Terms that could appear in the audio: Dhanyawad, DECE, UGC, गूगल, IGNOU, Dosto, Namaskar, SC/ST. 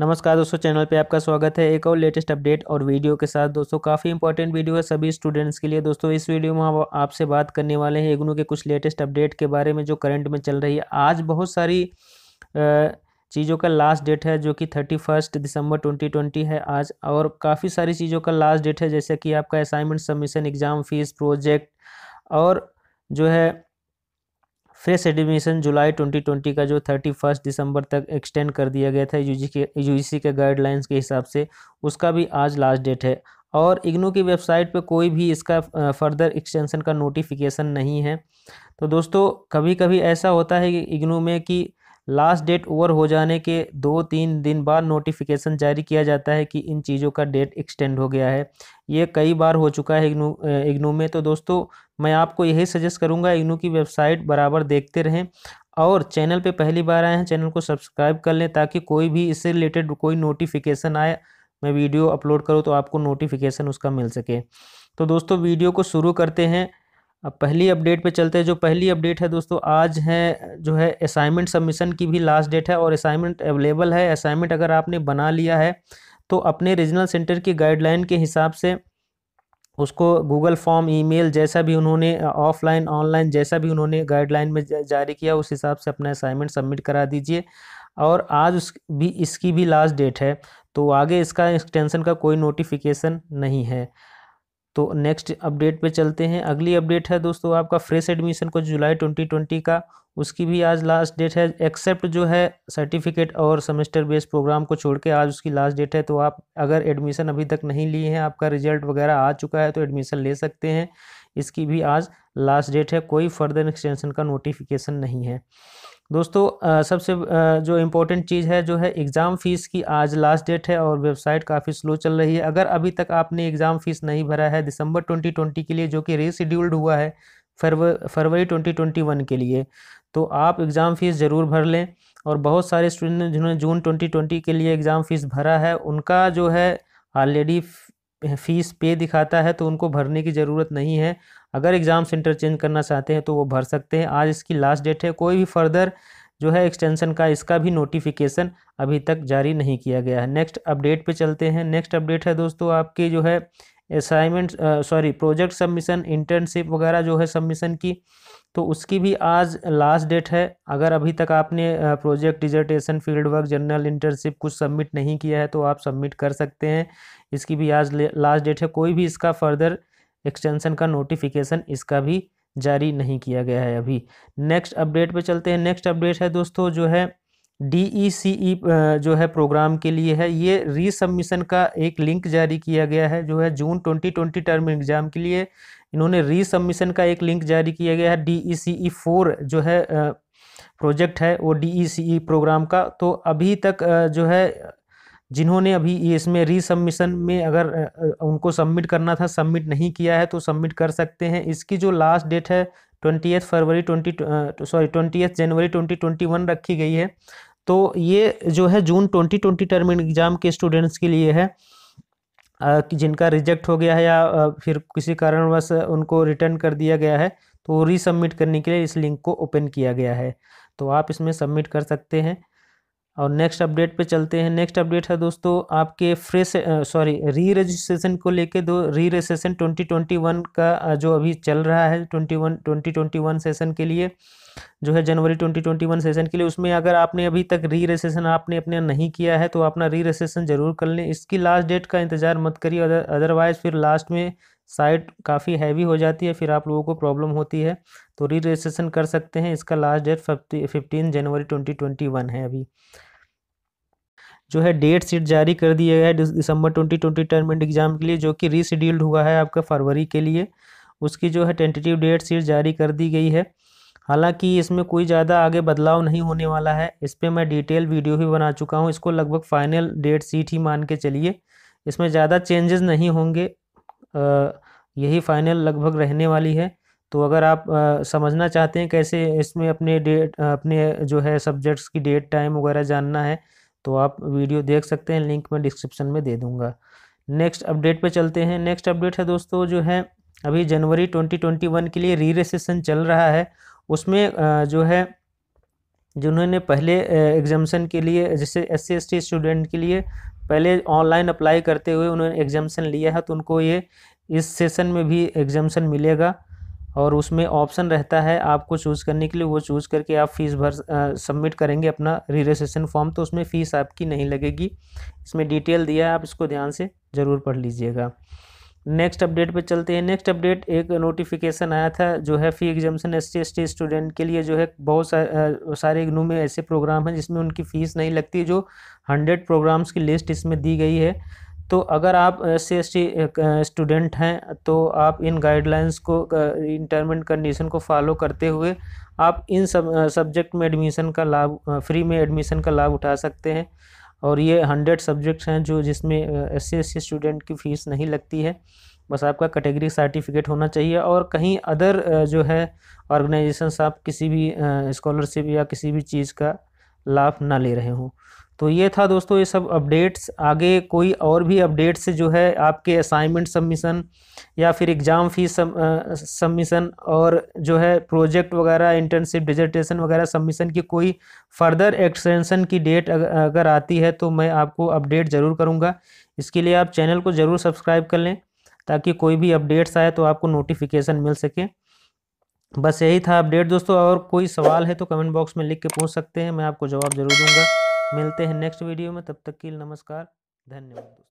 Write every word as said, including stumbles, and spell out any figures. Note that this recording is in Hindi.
नमस्कार दोस्तों, चैनल पे आपका स्वागत है एक और लेटेस्ट अपडेट और वीडियो के साथ। दोस्तों काफ़ी इंपॉर्टेंट वीडियो है सभी स्टूडेंट्स के लिए। दोस्तों इस वीडियो में हम आपसे बात करने वाले हैं इग्नू के कुछ लेटेस्ट अपडेट के बारे में जो करंट में चल रही है। आज बहुत सारी चीज़ों का लास्ट डेट है जो कि thirty first December twenty twenty है आज, और काफ़ी सारी चीज़ों का लास्ट डेट है जैसे कि आपका assignment submission, exam fees, project और जो है fresh admission July twenty twenty का जो थर्टी फर्स्ट दिसंबर तक एक्सटेंड कर दिया गया था यूजी के यूजीसी के गाइडलाइंस के हिसाब से, उसका भी आज लास्ट डेट है। और इग्नू की वेबसाइट पे कोई भी इसका फर्दर एक्सटेंशन का नोटिफिकेशन नहीं है। तो दोस्तों कभी कभी ऐसा होता है कि इग्नू में कि लास्ट डेट ओवर हो जाने के दो तीन दिन बाद नोटिफिकेशन जारी किया जाता है कि इन चीज़ों का डेट एक्सटेंड हो गया है। ये कई बार हो चुका है इग्नू इग्नू में। तो दोस्तों मैं आपको यही सजेस्ट करूंगा इग्नू की वेबसाइट बराबर देखते रहें, और चैनल पे पहली बार आए हैं चैनल को सब्सक्राइब कर लें ताकि कोई भी इससे रिलेटेड कोई नोटिफिकेशन आए, मैं वीडियो अपलोड करूँ तो आपको नोटिफिकेशन उसका मिल सके। तो दोस्तों वीडियो को शुरू करते हैं। अब पहली अपडेट पे चलते हैं। जो पहली अपडेट है दोस्तों आज है जो है असाइनमेंट सबमिशन की भी लास्ट डेट है, और असाइनमेंट अवेलेबल है। असाइनमेंट अगर आपने बना लिया है तो अपने रीजनल सेंटर की गाइडलाइन के हिसाब से उसको गूगल फॉर्म, ईमेल जैसा भी उन्होंने ऑफलाइन ऑनलाइन जैसा भी उन्होंने गाइडलाइन में जारी किया उस हिसाब से अपना असाइनमेंट सबमिट करा दीजिए। और आज उस भी इसकी भी लास्ट डेट है, तो आगे इसका एक्सटेंशन का कोई नोटिफिकेशन नहीं है। तो नेक्स्ट अपडेट पे चलते हैं। अगली अपडेट है दोस्तों आपका फ्रेश एडमिशन को जुलाई ट्वेंटी ट्वेंटी का, उसकी भी आज लास्ट डेट है। एक्सेप्ट जो है सर्टिफिकेट और सेमेस्टर बेस्ड प्रोग्राम को छोड़ के आज उसकी लास्ट डेट है। तो आप अगर एडमिशन अभी तक नहीं लिए हैं, आपका रिजल्ट वगैरह आ चुका है तो एडमिशन ले सकते हैं। इसकी भी आज लास्ट डेट है, कोई फर्दर एक्सटेंशन का नोटिफिकेशन नहीं है। दोस्तों सबसे जो इम्पोर्टेंट चीज़ है जो है एग्ज़ाम फ़ीस की आज लास्ट डेट है, और वेबसाइट काफ़ी स्लो चल रही है। अगर अभी तक आपने एग्ज़ाम फ़ीस नहीं भरा है दिसंबर ट्वेंटी ट्वेंटी के लिए, जो कि रीशेड्यूल्ड हुआ है फरवरी ट्वेंटी ट्वेंटी वन के लिए, तो आप एग्ज़ाम फ़ीस ज़रूर भर लें। और बहुत सारे स्टूडेंट जिन्होंने जून ट्वेंटी ट्वेंटी के लिए एग्ज़ाम फ़ीस भरा है उनका जो है ऑलरेडी फ़ीस पे दिखाता है, तो उनको भरने की ज़रूरत नहीं है। अगर एग्ज़ाम सेंटर चेंज करना चाहते हैं तो वो भर सकते हैं। आज इसकी लास्ट डेट है, कोई भी फर्दर जो है एक्सटेंशन का इसका भी नोटिफिकेशन अभी तक जारी नहीं किया गया है। नेक्स्ट अपडेट पे चलते हैं। नेक्स्ट अपडेट है दोस्तों आपके जो है assignment sorry project submission, internship वगैरह जो है सबमिशन की, तो उसकी भी आज लास्ट डेट है। अगर अभी तक आपने project, dissertation, field work, journal, internship कुछ सबमिट नहीं किया है तो आप सबमिट कर सकते हैं। इसकी भी आज लास्ट डेट है, कोई भी इसका फर्दर एक्सटेंशन का नोटिफिकेशन इसका भी जारी नहीं किया गया है अभी। नेक्स्ट अपडेट पे चलते हैं। नेक्स्ट अपडेट है दोस्तों जो है डी ई सी ई जो है प्रोग्राम के लिए है। ये रीसबमिशन का एक लिंक जारी किया गया है जो है June twenty twenty term exam के लिए। इन्होंने रीसबमिशन का एक लिंक जारी किया गया है। डी ई सी ई फोर जो है प्रोजेक्ट है वो डी ई सी ई प्रोग्राम का, तो अभी तक जो है जिन्होंने अभी इसमें रीसबमिशन में अगर उनको सबमिट करना था, सबमिट नहीं किया है तो सबमिट कर सकते हैं। इसकी जो लास्ट डेट है twentieth February twenty sorry twentieth January twenty twenty one रखी गई है। तो ये जो है June twenty twenty term exam के स्टूडेंट्स के लिए है जिनका रिजेक्ट हो गया है या फिर किसी कारणवश उनको रिटर्न कर दिया गया है, तो रीसबमिट करने के लिए इस लिंक को ओपन किया गया है, तो आप इसमें सबमिट कर सकते हैं। और नेक्स्ट अपडेट पे चलते हैं। नेक्स्ट अपडेट है दोस्तों आपके फ्रेश सॉरी री रजिस्ट्रेशन को लेके दो री रजिस्ट्रेशन ट्वेंटी ट्वेंटी वन का जो अभी चल रहा है twenty one twenty twenty one session के लिए जो है January twenty twenty one session के लिए, उसमें अगर आपने अभी तक री रजिस्ट्रेशन आपने अपने नहीं किया है तो अपना री रजिस्ट्रेशन जरूर कर लें। इसकी लास्ट डेट का इंतज़ार मत करिए, अदरवाइज़ फिर लास्ट में साइट काफ़ी हैवी हो जाती है, फिर आप लोगों को प्रॉब्लम होती है। तो री रजिस्ट्रेशन कर सकते हैं। इसका last date fifteen January twenty twenty one है। अभी जो है डेट शीट जारी कर दिया गया है December twenty twenty term end exam के लिए जो कि रीशेड्यूल्ड हुआ है आपका फरवरी के लिए, उसकी जो है टेंटेटिव डेट शीट जारी कर दी गई है। हालांकि इसमें कोई ज़्यादा आगे बदलाव नहीं होने वाला है, इस पर मैं डिटेल वीडियो भी बना चुका हूँ, इसको लगभग फाइनल डेट शीट ही मान के चलिए। इसमें ज़्यादा चेंजेस नहीं होंगे, यही फाइनल लगभग रहने वाली है। तो अगर आप आ, समझना चाहते हैं कैसे इसमें अपने डेट अपने जो है सब्जेक्ट्स की डेट टाइम वगैरह जानना है तो आप वीडियो देख सकते हैं, लिंक मैं डिस्क्रिप्शन में दे दूंगा। नेक्स्ट अपडेट पे चलते हैं। नेक्स्ट अपडेट है दोस्तों जो है अभी जनवरी ट्वेंटी ट्वेंटी वन के लिए री रजिस्ट्रेशन चल रहा है, उसमें आ, जो है जिन्होंने पहले एग्जाम्शन के लिए, जैसे S C S T student के लिए पहले ऑनलाइन अप्लाई करते हुए उन्होंने एग्जाम्शन लिया है, तो उनको ये इस सेशन में भी एग्जाम्शन मिलेगा और उसमें ऑप्शन रहता है आपको चूज़ करने के लिए, वो चूज़ करके आप फीस भर सबमिट करेंगे अपना रिजिस्ट्रेशन फॉर्म, तो उसमें फ़ीस आपकी नहीं लगेगी। इसमें डिटेल दिया है, आप इसको ध्यान से ज़रूर पढ़ लीजिएगा। नेक्स्ट अपडेट पे चलते हैं। नेक्स्ट अपडेट एक नोटिफिकेशन आया था जो है fee exemption S C S T student के लिए, जो है बहुत सारे सारे इग्नू में ऐसे प्रोग्राम हैं जिसमें उनकी फ़ीस नहीं लगती, जो हंड्रेड प्रोग्राम्स की लिस्ट इसमें दी गई है। तो अगर आप S C S T student हैं तो आप इन गाइडलाइंस को, इन टर्म एंड कंडीशन को फॉलो करते हुए आप इन सब सब्जेक्ट में एडमिशन का लाभ, फ्री में एडमिशन का लाभ उठा सकते हैं। और ये हंड्रेड सब्जेक्ट्स हैं जो जिसमें S C S T student की फ़ीस नहीं लगती है, बस आपका कैटेगरी सर्टिफिकेट होना चाहिए। और कहीं अदर जो है ऑर्गेनाइजेशंस आप किसी भी स्कॉलरशिप या किसी भी चीज़ का लाभ ना ले रहे हों। तो ये था दोस्तों ये सब अपडेट्स। आगे कोई और भी अपडेट्स जो है आपके असाइनमेंट सबमिशन या फिर एग्ज़ाम फीस सबमिशन और जो है प्रोजेक्ट वगैरह, इंटर्नशिप, डिजर्टेशन वगैरह सबमिशन की कोई फर्दर एक्सटेंशन की डेट अगर आती है तो मैं आपको अपडेट ज़रूर करूँगा। इसके लिए आप चैनल को ज़रूर सब्सक्राइब कर लें ताकि कोई भी अपडेट्स आए तो आपको नोटिफिकेशन मिल सके। बस यही था अपडेट दोस्तों। और कोई सवाल है तो कमेंट बॉक्स में लिख के पूछ सकते हैं, मैं आपको जवाब ज़रूर दूँगा। मिलते हैं नेक्स्ट वीडियो में, तब तक के लिए नमस्कार, धन्यवाद।